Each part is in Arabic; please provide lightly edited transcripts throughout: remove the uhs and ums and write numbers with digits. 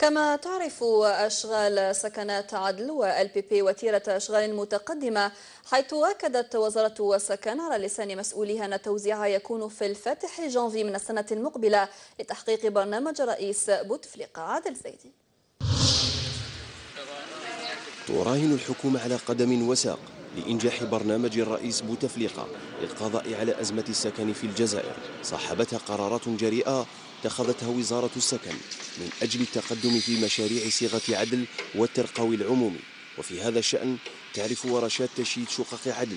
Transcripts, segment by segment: كما تعرف أشغال سكنات عدل والبي بي وتيرة أشغال متقدمة، حيث أكدت وزارة السكن على لسان مسؤوليها أن التوزيع يكون في الفاتح جانفي من السنة المقبلة لتحقيق برنامج رئيس بوتفليقة. عادل زيدي. تراهن الحكومة على قدم وساق لإنجاح برنامج الرئيس بوتفليقة للقضاء على أزمة السكن في الجزائر، صاحبتها قرارات جريئة اتخذتها وزارة السكن من أجل التقدم في مشاريع صيغة عدل والترقوي العمومي. وفي هذا الشأن تعرف ورشات تشييد شقق عدل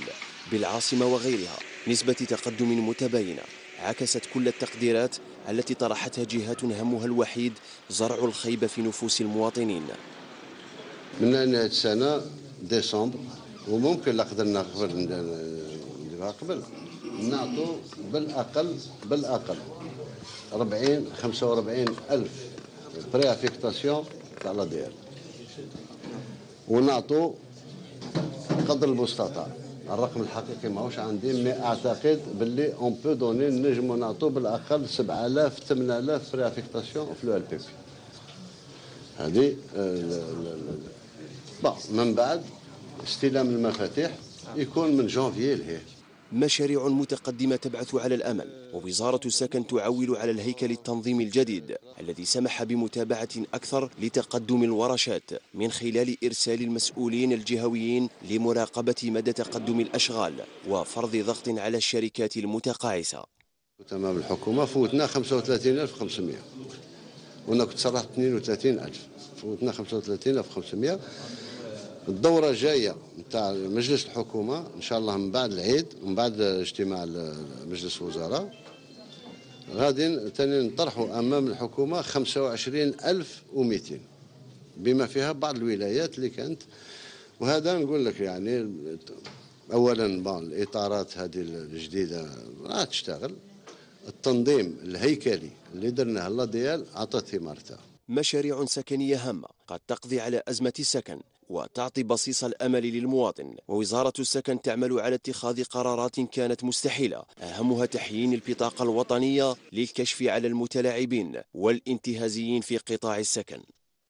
بالعاصمة وغيرها نسبة تقدم متباينة عكست كل التقديرات التي طرحتها جهات همها الوحيد زرع الخيبة في نفوس المواطنين. من نهاية السنة ديسمبر وممكن لا قدرنا قبل نعطوا بالأقل 40-45 ألف بريافيكتاسيون تاع لا دي ال، ونعطوا قدر المستطاع. الرقم الحقيقي ماهوش عندي، مي اعتقد باللي اون بو دوني نجمو نعطوا بالاقل 7000-8000 بريافيكتاسيون في لو ال بي بي. هذه من بعد استلام المفاتيح يكون من جانفيي لهيه. مشاريع متقدمة تبعث على الأمل، ووزارة السكن تعول على الهيكل التنظيمي الجديد الذي سمح بمتابعة أكثر لتقدم الورشات من خلال إرسال المسؤولين الجهويين لمراقبة مدى تقدم الأشغال وفرض ضغط على الشركات المتقاعسة. تمام الحكومة فوتنا 35,500 وأنا كنت صرحت 32,000، فوتنا 35,500. الدورة الجاية نتاع مجلس الحكومة إن شاء الله من بعد العيد ومن بعد اجتماع مجلس الوزراء غادي تاني نطرحوا أمام الحكومة 25,200 بما فيها بعض الولايات اللي كانت. وهذا نقول لك يعني أولا بعض الإطارات هذه الجديدة راح تشتغل، التنظيم الهيكلي اللي درناه الله ديال عطت ثمارتها. مشاريع سكنية هامة قد تقضي على أزمة السكن وتعطي بصيص الأمل للمواطن، ووزارة السكن تعمل على اتخاذ قرارات كانت مستحيلة، أهمها تحيين البطاقة الوطنية للكشف على المتلاعبين والانتهازيين في قطاع السكن.